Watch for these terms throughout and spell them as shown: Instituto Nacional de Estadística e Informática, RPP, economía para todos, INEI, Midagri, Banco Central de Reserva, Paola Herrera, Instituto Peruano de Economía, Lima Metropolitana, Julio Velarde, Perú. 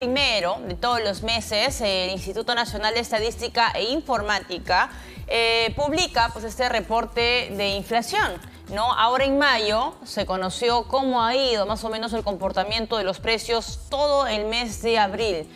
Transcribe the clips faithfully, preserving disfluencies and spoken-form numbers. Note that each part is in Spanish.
Primero de todos los meses, el Instituto Nacional de Estadística e Informática eh, publica pues, este reporte de inflación, ¿no? Ahora en mayo se conoció cómo ha ido más o menos el comportamiento de los precios todo el mes de abril.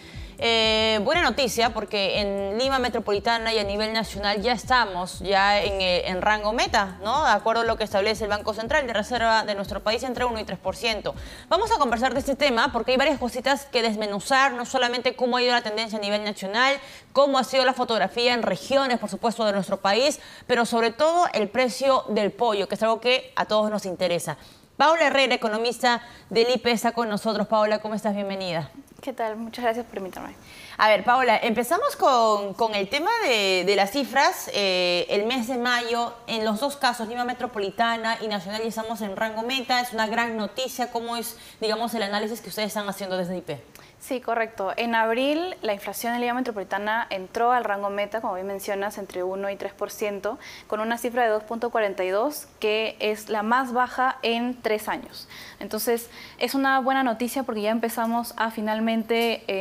Eh, buena noticia porque en Lima Metropolitana y a nivel nacional ya estamos ya en, en rango meta, ¿no? De acuerdo a lo que establece el Banco Central de Reserva de nuestro país, entre uno y tres por ciento. Vamos a conversar de este tema porque hay varias cositas que desmenuzar, no solamente cómo ha ido la tendencia a nivel nacional, cómo ha sido la fotografía en regiones, por supuesto, de nuestro país, pero sobre todo el precio del pollo, que es algo que a todos nos interesa. Paola Herrera, economista del I P E, está con nosotros. Paola, ¿cómo estás? Bienvenida. ¿Qué tal? Muchas gracias por invitarme. A ver, Paola, empezamos con, con el tema de, de las cifras. Eh, el mes de mayo, en los dos casos, Lima Metropolitana y Nacional, estamos en rango meta. Es una gran noticia. ¿Cómo es, digamos, el análisis que ustedes están haciendo desde I P E? Sí, correcto. En abril, la inflación en Lima Metropolitana entró al rango meta, como bien mencionas, entre uno y tres por ciento, con una cifra de dos punto cuarenta y dos, que es la más baja en tres años. Entonces, es una buena noticia porque ya empezamos a finalmente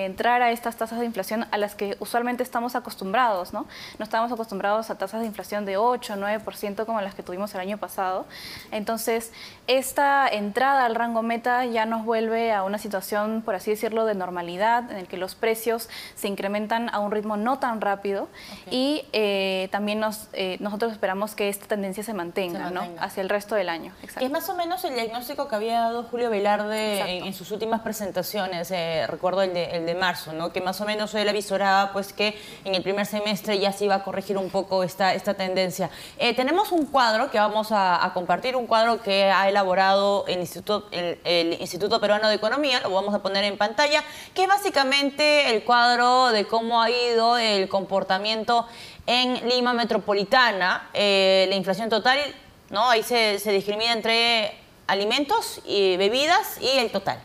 entrar a estas tasas de inflación a las que usualmente estamos acostumbrados, ¿no? No estamos acostumbrados a tasas de inflación de ocho o nueve por ciento como las que tuvimos el año pasado. Entonces, esta entrada al rango meta ya nos vuelve a una situación, por así decirlo, de normalidad, en el que los precios se incrementan a un ritmo no tan rápido. Okay. Y eh, también nos, eh, nosotros esperamos que esta tendencia se mantenga, se mantenga. ¿no? hacia el resto del año. Exacto. Es más o menos el diagnóstico que había dado Julio Velarde en, en sus últimas presentaciones, eh, recuerdo el de, el de marzo, ¿no? Que más o menos él avisoraba pues, que en el primer semestre ya se iba a corregir un poco esta, esta tendencia. Eh, tenemos un cuadro que vamos a, a compartir, un cuadro que ha elaborado el Instituto, el, el Instituto Peruano de Economía, lo vamos a poner en pantalla, que es básicamente el cuadro de cómo ha ido el comportamiento en Lima Metropolitana, eh, la inflación total, ¿no? Ahí se, se discrimina entre alimentos y bebidas y el total.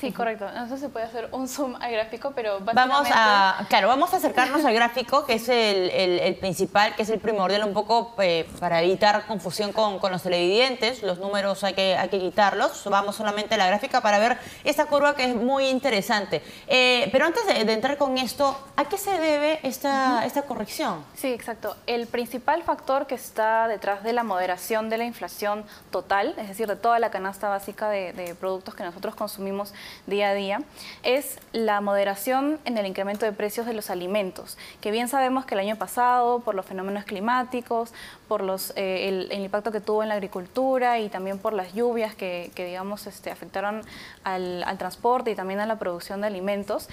Sí, correcto. No sé si puede hacer un zoom al gráfico, pero básicamente... Vamos a, claro, vamos a acercarnos al gráfico, que es el, el, el principal, que es el primordial, un poco eh, para evitar confusión con, con los televidentes. Los números hay que, hay que quitarlos. Vamos solamente a la gráfica para ver esta curva que es muy interesante. Eh, pero antes de, de entrar con esto, ¿a qué se debe esta, esta corrección? Sí, exacto. El principal factor que está detrás de la moderación de la inflación total, es decir, de toda la canasta básica de, de productos que nosotros consumimos día a día, es la moderación en el incremento de precios de los alimentos, que bien sabemos que el año pasado, por los fenómenos climáticos, por los, eh, el, el impacto que tuvo en la agricultura y también por las lluvias que, que digamos, este, afectaron al, al transporte y también a la producción de alimentos,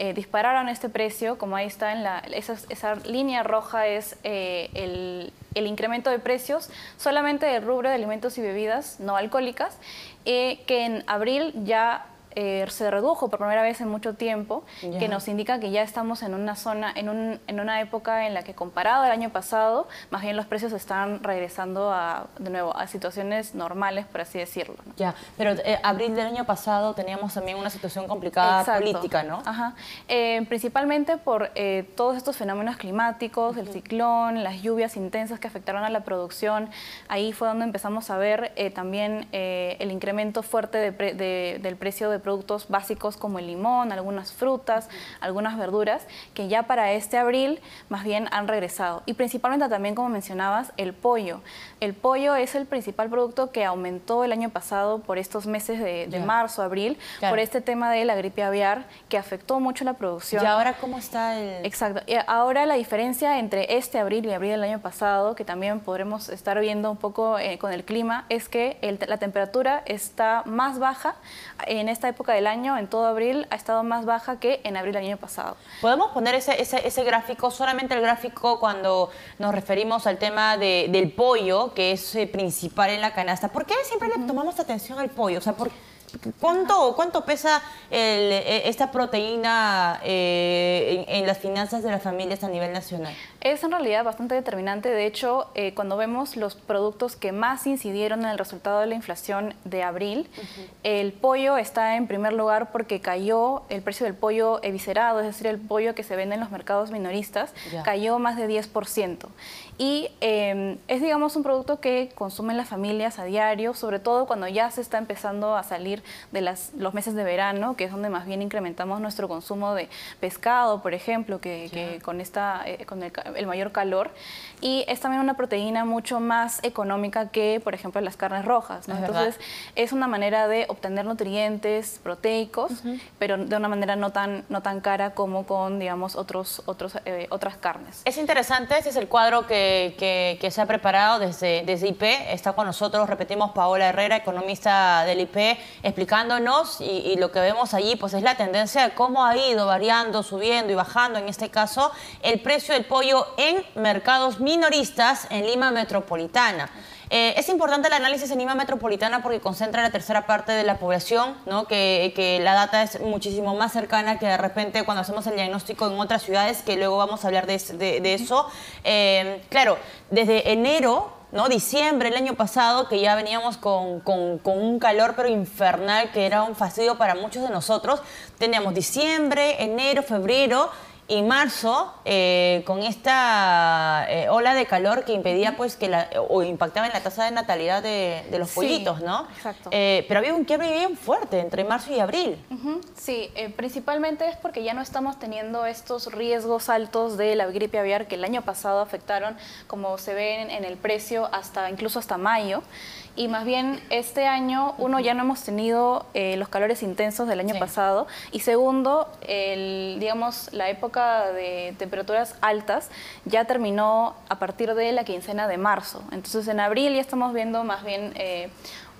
Eh, dispararon este precio. Como ahí está en la, esa, esa línea roja es eh, el, el incremento de precios solamente del rubro de alimentos y bebidas no alcohólicas, eh, que en abril ya eh, se redujo por primera vez en mucho tiempo, yeah. que nos indica que ya estamos en una zona, en, un, en una época en la que, comparado al año pasado, más bien los precios están regresando a, de nuevo a situaciones normales, por así decirlo, ¿no? Ya, pero eh, abril del año pasado teníamos también una situación complicada. Exacto. Política, ¿no? Ajá. Eh, principalmente por eh, todos estos fenómenos climáticos, uh-huh. el ciclón, las lluvias intensas que afectaron a la producción. Ahí fue donde empezamos a ver eh, también eh, el incremento fuerte de pre de, del precio de productos básicos como el limón, algunas frutas, algunas verduras, que ya para este abril más bien han regresado. Y principalmente también, como mencionabas, el pollo. El pollo es el principal producto que aumentó el año pasado por estos meses de, de marzo, abril, claro. por este tema de la gripe aviar que afectó mucho la producción. ¿Y ahora cómo está el...? Exacto. Y ahora la diferencia entre este abril y abril del año pasado, que también podremos estar viendo un poco eh, con el clima, es que el, la temperatura está más baja en esta época del año. En todo abril ha estado más baja que en abril del año pasado. ¿Podemos poner ese, ese, ese gráfico, solamente el gráfico cuando nos referimos al tema de, del pollo, que es eh, principal en la canasta? ¿Por qué siempre le tomamos atención al pollo? O sea, ¿por cuánto, cuánto pesa el, esta proteína eh, en, en las finanzas de las familias a nivel nacional? Es en realidad bastante determinante. De hecho, eh, cuando vemos los productos que más incidieron en el resultado de la inflación de abril, uh-huh. el pollo está en primer lugar porque cayó el precio del pollo eviscerado, es decir, el pollo que se vende en los mercados minoristas, yeah. cayó más de diez por ciento. Y eh, es, digamos, un producto que consumen las familias a diario, sobre todo cuando ya se está empezando a salir partir de las, los meses de verano, que es donde más bien incrementamos nuestro consumo de pescado, por ejemplo, que, yeah. que con, esta, eh, con el, el mayor calor. Y es también una proteína mucho más económica que, por ejemplo, las carnes rojas, ¿no? Entonces, verdad. es una manera de obtener nutrientes proteicos, uh-huh. pero de una manera no tan, no tan cara como con, digamos, otros, otros, eh, otras carnes. Es interesante, este es el cuadro que, que, que se ha preparado desde, desde I P. Está con nosotros, repetimos, Paola Herrera, economista del I P, explicándonos, y, y lo que vemos allí pues es la tendencia de cómo ha ido variando, subiendo y bajando, en este caso, el precio del pollo en mercados minoristas en Lima Metropolitana. Eh, es importante el análisis en Lima Metropolitana porque concentra la tercera parte de la población, ¿no? que, que la data es muchísimo más cercana que de repente cuando hacemos el diagnóstico en otras ciudades, que luego vamos a hablar de, de, de eso. Eh, claro, desde enero, ¿no? diciembre, el año pasado, que ya veníamos con, con, con un calor pero infernal, que era un fastidio para muchos de nosotros, teníamos diciembre, enero, febrero y marzo, eh, con esta eh, ola de calor que impedía pues que la, o impactaba en la tasa de natalidad de, de los sí, pollitos, ¿no? Exacto. Eh, pero había un quiebre bien fuerte entre marzo y abril. Uh-huh. Sí, eh, principalmente es porque ya no estamos teniendo estos riesgos altos de la gripe aviar que el año pasado afectaron, como se ven en el precio, hasta incluso hasta mayo. Y más bien, este año, uno, ya no hemos tenido eh, los calores intensos del año sí. pasado. Y segundo, el, digamos, la época de temperaturas altas ya terminó a partir de la quincena de marzo. Entonces, en abril ya estamos viendo más bien eh,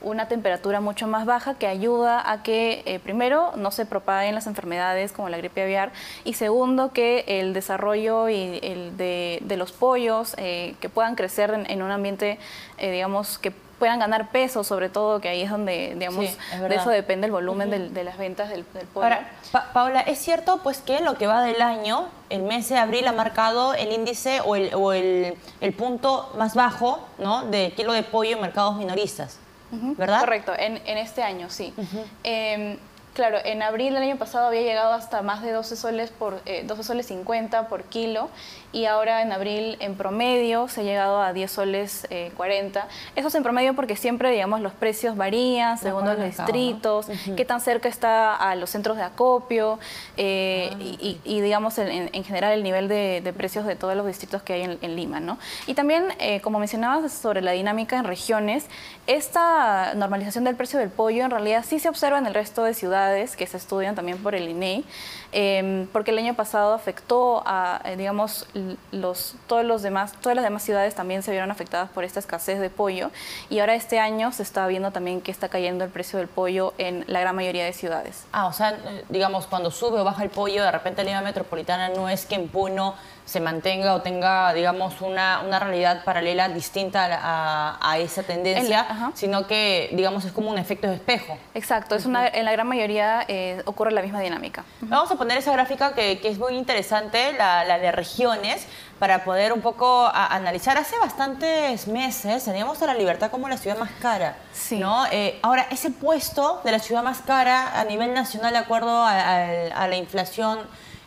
una temperatura mucho más baja que ayuda a que, eh, primero, no se propaguen las enfermedades como la gripe aviar. Y segundo, que el desarrollo y el de, de los pollos, eh, que puedan crecer en, en un ambiente, eh, digamos, que puedan ganar peso, sobre todo, que ahí es donde, digamos, sí, es de eso depende el volumen uh-huh. de, de las ventas del, del pollo. Ahora, pa Paola, ¿es cierto pues que lo que va del año, el mes de abril ha marcado el índice o el, o el, el punto más bajo, ¿no?, de kilo de pollo en mercados minoristas, uh-huh. ¿verdad? Correcto, en, en este año, sí. Uh-huh. eh, Claro, en abril del año pasado había llegado hasta más de doce soles por eh, doce soles cincuenta por kilo, y ahora en abril en promedio se ha llegado a diez soles cuarenta. Eso es en promedio porque siempre, digamos, los precios varían según los distritos, ¿no? uh-huh. qué tan cerca está a los centros de acopio, eh, uh-huh. y, y, y digamos en, en general el nivel de, de precios de todos los distritos que hay en, en Lima, ¿no? Y también, eh, como mencionabas sobre la dinámica en regiones, esta normalización del precio del pollo en realidad sí se observa en el resto de ciudades que se estudian también por el I N E I, eh, porque el año pasado afectó a, digamos, los, todos los demás, todas las demás ciudades también se vieron afectadas por esta escasez de pollo, y ahora este año se está viendo también que está cayendo el precio del pollo en la gran mayoría de ciudades. Ah, o sea, digamos, cuando sube o baja el pollo, de repente Lima Metropolitana no es que en Puno se mantenga o tenga, digamos, una, una realidad paralela distinta a, a, a esa tendencia, la, sino que, digamos, es como un efecto de espejo. Exacto, es una, en la gran mayoría eh, ocurre la misma dinámica. Vamos a poner esa gráfica que, que es muy interesante, la, la de regiones, para poder un poco a, analizar. Hace bastantes meses teníamos a La Libertad como la ciudad más cara, sí. ¿no? Eh, ahora, ese puesto de la ciudad más cara a nivel nacional, de acuerdo a, a, a la inflación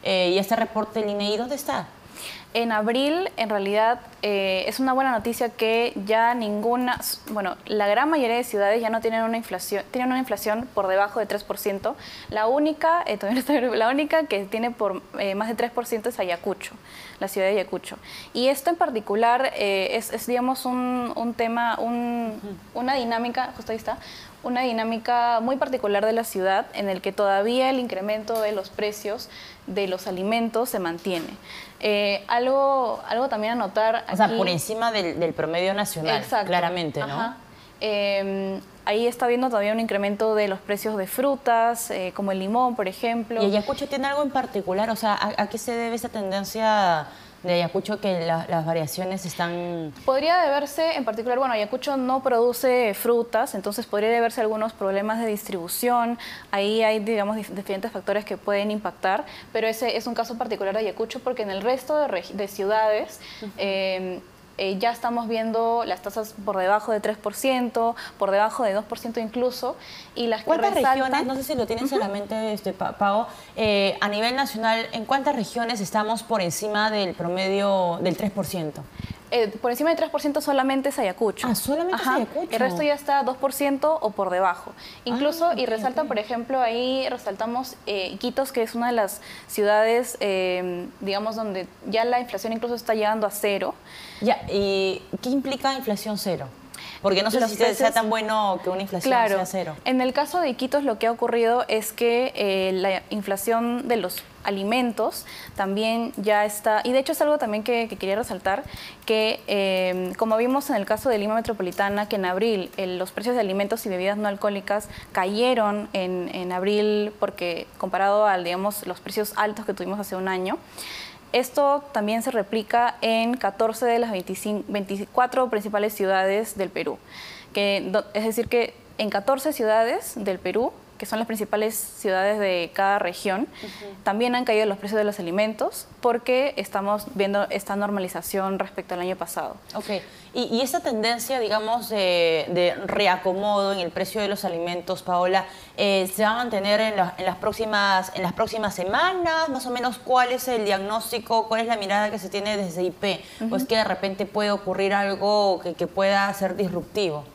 eh, y este reporte del I N E I, ¿dónde está? En abril, en realidad, eh, es una buena noticia que ya ninguna, bueno, la gran mayoría de ciudades ya no tienen una inflación, tienen una inflación por debajo de tres por ciento. La única, eh, la única que tiene por eh, más de tres por ciento es Ayacucho, la ciudad de Ayacucho. Y esto en particular eh, es, es, digamos, un, un tema, un, una dinámica, justo ahí está, una dinámica muy particular de la ciudad en el que todavía el incremento de los precios de los alimentos se mantiene. Eh, algo, algo también a notar aquí. O sea, por encima del, del promedio nacional, exacto, claramente, ¿no? Ajá. Eh, ahí está habiendo todavía un incremento de los precios de frutas, eh, como el limón, por ejemplo. ¿Y Ayacucho tiene algo en particular? O sea, ¿a, a qué se debe esa tendencia de Ayacucho que la, las variaciones están...? Podría deberse, en particular, bueno, Ayacucho no produce frutas, entonces podría deberse a algunos problemas de distribución. Ahí hay, digamos, diferentes factores que pueden impactar, pero ese es un caso particular de Ayacucho, porque en el resto de, de ciudades... Uh-huh. eh, Eh, ya estamos viendo las tasas por debajo de tres por ciento, por debajo de dos por ciento incluso. Y las ¿Cuántas que resaltan... regiones, no sé si lo tienen uh-huh. solamente, este, Pao, eh, a nivel nacional, en cuántas regiones estamos por encima del promedio del tres por ciento? Eh, por encima del tres por ciento solamente es Ayacucho. Ah, solamente Ajá. es Ayacucho. El resto ya está dos por ciento o por debajo. Incluso, ah, okay, y resaltan, okay. por ejemplo, ahí resaltamos eh, Iquitos, que es una de las ciudades, eh, digamos, donde ya la inflación incluso está llegando a cero. Ya, ¿y qué implica inflación cero? Porque no sé si sea tan bueno que una inflación claro, sea cero. En el caso de Iquitos lo que ha ocurrido es que eh, la inflación de los alimentos también ya está, y de hecho es algo también que, que quería resaltar, que eh, como vimos en el caso de Lima Metropolitana, que en abril eh, los precios de alimentos y bebidas no alcohólicas cayeron en, en abril porque comparado a, digamos, los precios altos que tuvimos hace un año. Esto también se replica en catorce de las veinticuatro principales ciudades del Perú. Que, es decir, que en catorce ciudades del Perú, que son las principales ciudades de cada región, uh-huh. también han caído los precios de los alimentos porque estamos viendo esta normalización respecto al año pasado. Ok. Y, y esta tendencia, digamos, de, de reacomodo en el precio de los alimentos, Paola, eh, ¿se va a mantener en, la, en, las próximas, en las próximas semanas? Más o menos, ¿cuál es el diagnóstico? ¿Cuál es la mirada que se tiene desde I P? Uh-huh. Pues que de repente puede ocurrir algo que, que pueda ser disruptivo.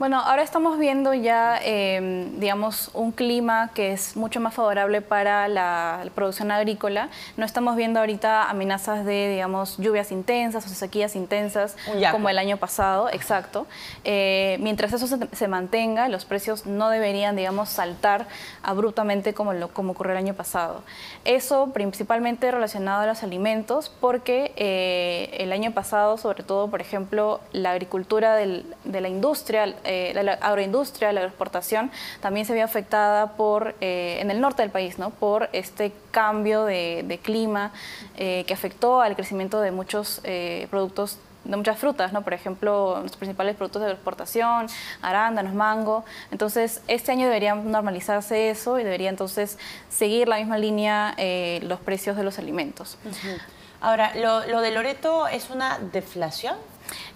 Bueno, ahora estamos viendo ya, eh, digamos, un clima que es mucho más favorable para la producción agrícola. No estamos viendo ahorita amenazas de, digamos, lluvias intensas o sequías intensas como el año pasado, exacto. Eh, mientras eso se, se mantenga, los precios no deberían, digamos, saltar abruptamente como, lo, como ocurrió el año pasado. Eso principalmente relacionado a los alimentos porque eh, el año pasado, sobre todo, por ejemplo, la agricultura del, de la industria, Eh, la, la agroindustria, la exportación también se vio afectada por eh, en el norte del país, ¿no? Por este cambio de, de clima eh, que afectó al crecimiento de muchos eh, productos, de muchas frutas, ¿no? Por ejemplo, los principales productos de exportación, arándanos, mango. Entonces, este año debería normalizarse eso y debería entonces seguir la misma línea eh, los precios de los alimentos. Uh-huh. Ahora, ¿lo, lo de Loreto es una deflación?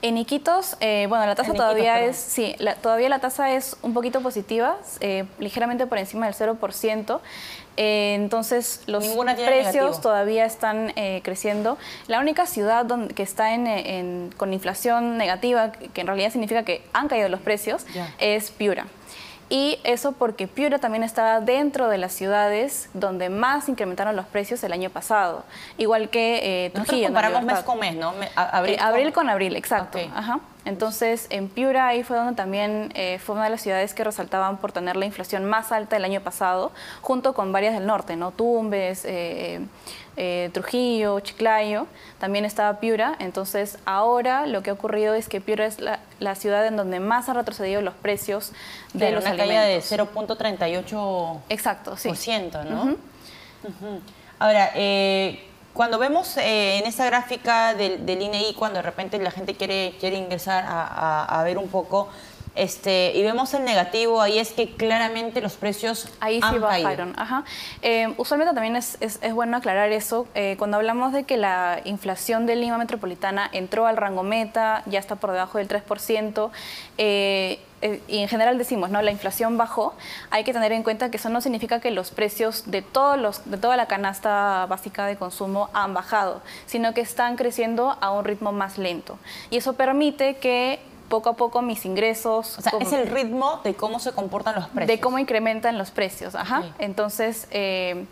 En Iquitos, eh, bueno, la tasa todavía Iquitos, es, sí, la, todavía la tasa es un poquito positiva, eh, ligeramente por encima del cero por ciento. Eh, entonces, los precios negativo. todavía están eh, creciendo. La única ciudad donde, que está en, en, con inflación negativa, que en realidad significa que han caído los precios, yeah. es Piura. Y eso porque Piura también está dentro de las ciudades donde más incrementaron los precios el año pasado. Igual que eh, Trujillo. Nosotros comparamos ¿no? mes con mes, ¿no? Me, a, abril, eh, con... abril con abril, exacto. Okay. Ajá. Entonces, en Piura ahí fue donde también eh, fue una de las ciudades que resaltaban por tener la inflación más alta el año pasado, junto con varias del norte, ¿no? Tumbes, eh, eh, Trujillo, Chiclayo, también estaba Piura. Entonces, ahora lo que ha ocurrido es que Piura es la, la ciudad en donde más han retrocedido los precios de los alimentos. Una caída de cero punto treinta y ocho por ciento. Exacto, sí. ¿No? Uh-huh. Uh-huh. Ahora, eh... cuando vemos eh, en esa gráfica del, del I N E I, cuando de repente la gente quiere, quiere ingresar a, a, a ver un poco, este, y vemos el negativo, ahí es que claramente los precios ahí han sí bajaron. Ajá. Eh, usualmente también es, es, es bueno aclarar eso. Eh, cuando hablamos de que la inflación de Lima Metropolitana entró al rango meta, ya está por debajo del tres por ciento, eh, y en general decimos, ¿no? La inflación bajó, hay que tener en cuenta que eso no significa que los precios de, todos los, de toda la canasta básica de consumo han bajado, sino que están creciendo a un ritmo más lento. Y eso permite que poco a poco mis ingresos... O sea, como, es el ritmo de cómo se comportan los precios. De cómo incrementan los precios, ajá. Sí. Entonces... Eh,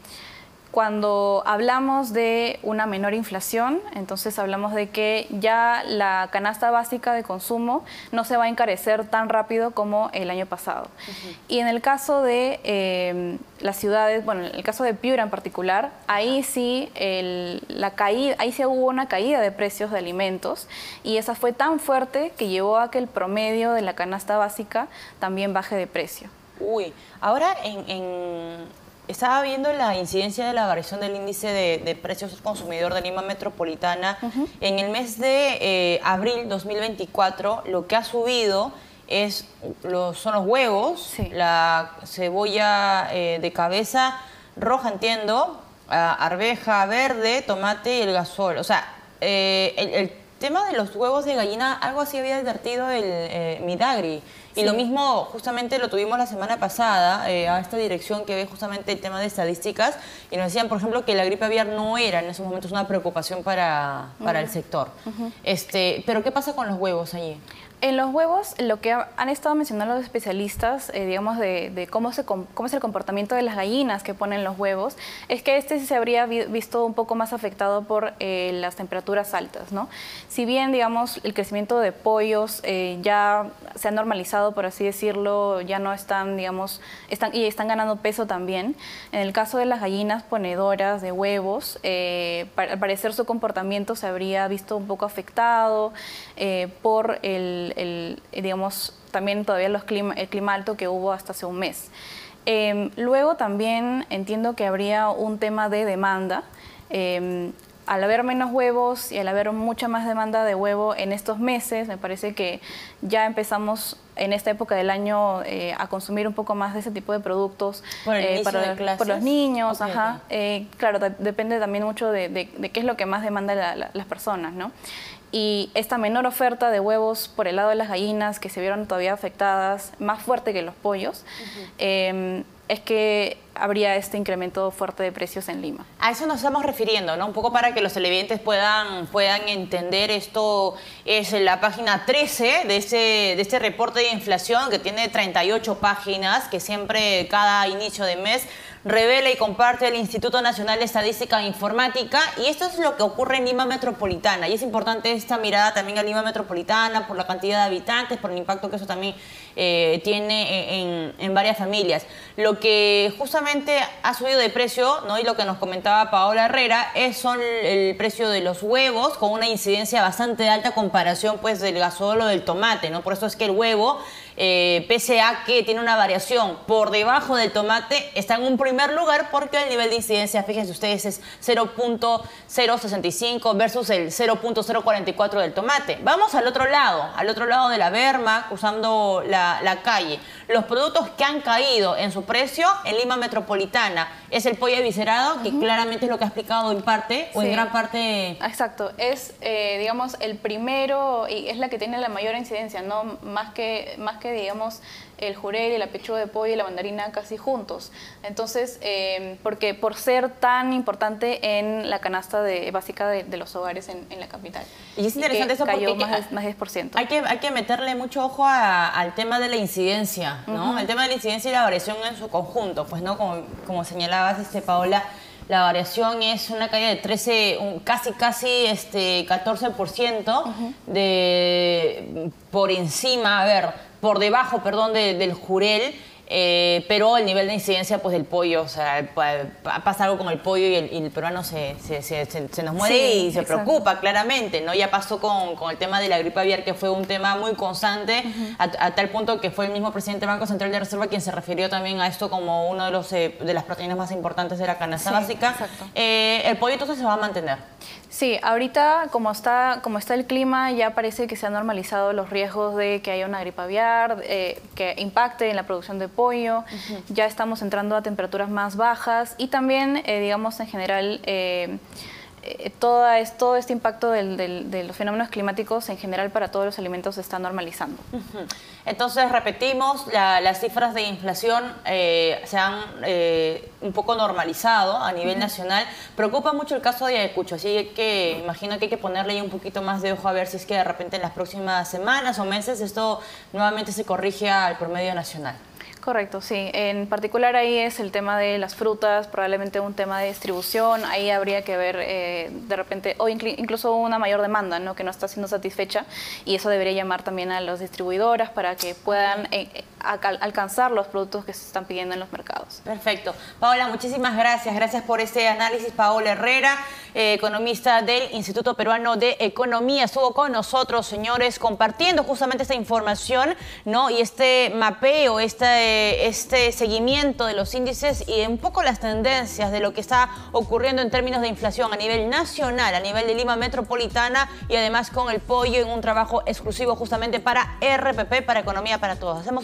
Cuando hablamos de una menor inflación, entonces hablamos de que ya la canasta básica de consumo no se va a encarecer tan rápido como el año pasado. Uh-huh. Y en el caso de eh, las ciudades, bueno, en el caso de Piura en particular, ahí sí, el, la caída, ahí sí hubo una caída de precios de alimentos y esa fue tan fuerte que llevó a que el promedio de la canasta básica también baje de precio. Uy, ahora en... en... estaba viendo la incidencia de la variación del índice de, de precios al consumidor de Lima Metropolitana. Uh-huh. En el mes de eh, abril dos mil veinticuatro, lo que ha subido es los, son los huevos, sí. la cebolla eh, de cabeza roja, entiendo, arveja verde, tomate y el gasol. O sea, eh, el, el tema de los huevos de gallina, algo así había advertido el eh, Midagri. Y sí. Lo mismo justamente lo tuvimos la semana pasada eh, a esta dirección que ve justamente el tema de estadísticas y nos decían, por ejemplo, que la gripe aviar no era en esos momentos una preocupación para, para uh-huh. el sector. Uh-huh. este, ¿Pero qué pasa con los huevos allí? En los huevos, lo que han estado mencionando los especialistas, eh, digamos, de, de cómo, se, cómo es el comportamiento de las gallinas que ponen los huevos, es que este sí se habría vi, visto un poco más afectado por eh, las temperaturas altas, ¿no? Si bien, digamos, el crecimiento de pollos eh, ya se ha normalizado, por así decirlo, ya no están, digamos, están, y están ganando peso también. En el caso de las gallinas ponedoras de huevos, eh, para, al parecer su comportamiento se habría visto un poco afectado eh, por el El, digamos, también todavía los clima, el clima alto que hubo hasta hace un mes. Eh, luego también entiendo que habría un tema de demanda. Eh, al haber menos huevos y al haber mucha más demanda de huevo en estos meses, me parece que ya empezamos en esta época del año eh, a consumir un poco más de ese tipo de productos por, el eh, para, de por los niños. Okay, ajá. Okay. Eh, claro, depende también mucho de, de, de qué es lo que más demanda la, la, las personas, ¿no? Y esta menor oferta de huevos por el lado de las gallinas que se vieron todavía afectadas, más fuerte que los pollos, uh-huh. eh, es que habría este incremento fuerte de precios en Lima. A eso nos estamos refiriendo, ¿no? Un poco para que los televidentes puedan, puedan entender. Esto es la página trece de ese, de este reporte de inflación que tiene treinta y ocho páginas, que siempre cada inicio de mes revela y comparte el Instituto Nacional de Estadística e Informática, y esto es lo que ocurre en Lima Metropolitana, y es importante esta mirada también a Lima Metropolitana por la cantidad de habitantes, por el impacto que eso también eh, tiene en, en varias familias. Lo que justamente ha subido de precio, ¿no? Y lo que nos comentaba Paola Herrera, es son el precio de los huevos, con una incidencia bastante alta en comparación pues del gasóleo o del tomate, ¿no? Por eso es que el huevo, eh, pese a que tiene una variación por debajo del tomate, está en un primer lugar porque el nivel de incidencia, fíjense ustedes, es cero punto cero sesenta y cinco versus el cero punto cero cuarenta y cuatro del tomate. Vamos al otro lado, al otro lado de la berma, cruzando la, la calle. Los productos que han caído en su precio en Lima Metropolitana es el pollo eviscerado, que uh-huh. claramente es lo que ha explicado en parte, sí. o en gran parte. Exacto, es eh, digamos el primero y es la que tiene la mayor incidencia, no más que, más que digamos el jurel y la pechuga de pollo y la mandarina casi juntos. Entonces, eh, porque por ser tan importante en la canasta de, básica de, de los hogares en, en la capital. Y es interesante y eso porque cayó más de, más de diez por ciento. Hay que, hay que meterle mucho ojo a, al tema de la incidencia, ¿no? Uh-huh. El tema de la incidencia y la variación en su conjunto, pues, ¿no? Como, como señalabas, este, Paola, la variación es una caída de trece, un, casi, casi este, catorce por ciento uh-huh. de, por encima, a ver... por debajo, perdón, de, del jurel, eh, pero el nivel de incidencia pues del pollo, o sea, pasa algo con el pollo y el, y el peruano se, se, se, se nos muere, sí, y se exacto. preocupa claramente, ¿no? Ya pasó con, con el tema de la gripe aviar, que fue un tema muy constante, uh-huh. a, a tal punto que fue el mismo presidente del Banco Central de Reserva quien se refirió también a esto como uno de los eh, de las proteínas más importantes de la canasta sí, básica. Eh, el pollo entonces se va a mantener. Sí, ahorita como está, como está el clima, ya parece que se han normalizado los riesgos de que haya una gripe aviar, eh, que impacte en la producción de pollo. Uh-huh. Ya estamos entrando a temperaturas más bajas y también, eh, digamos, en general... Eh, Todo, es, todo este impacto del, del, de los fenómenos climáticos en general para todos los alimentos se está normalizando. Entonces, repetimos, la, las cifras de inflación eh, se han eh, un poco normalizado a nivel uh-huh. nacional. Preocupa mucho el caso de Ayacucho, así que uh-huh. imagino que hay que ponerle un poquito más de ojo a ver si es que de repente en las próximas semanas o meses esto nuevamente se corrige al promedio nacional. Correcto, sí. En particular ahí es el tema de las frutas, probablemente un tema de distribución. Ahí habría que ver eh, de repente, o incluso una mayor demanda, ¿no? Que no está siendo satisfecha, y eso debería llamar también a las distribuidoras para que puedan eh, alcanzar los productos que se están pidiendo en los mercados. Perfecto. Paola, muchísimas gracias. Gracias por este análisis. Paola Herrera, eh, economista del Instituto Peruano de Economía, estuvo con nosotros, señores, compartiendo justamente esta información, ¿no? Y este mapeo, este... este seguimiento de los índices y un poco las tendencias de lo que está ocurriendo en términos de inflación a nivel nacional, a nivel de Lima Metropolitana, y además con el pollo en un trabajo exclusivo justamente para R P P, para Economía para Todos. Hacemos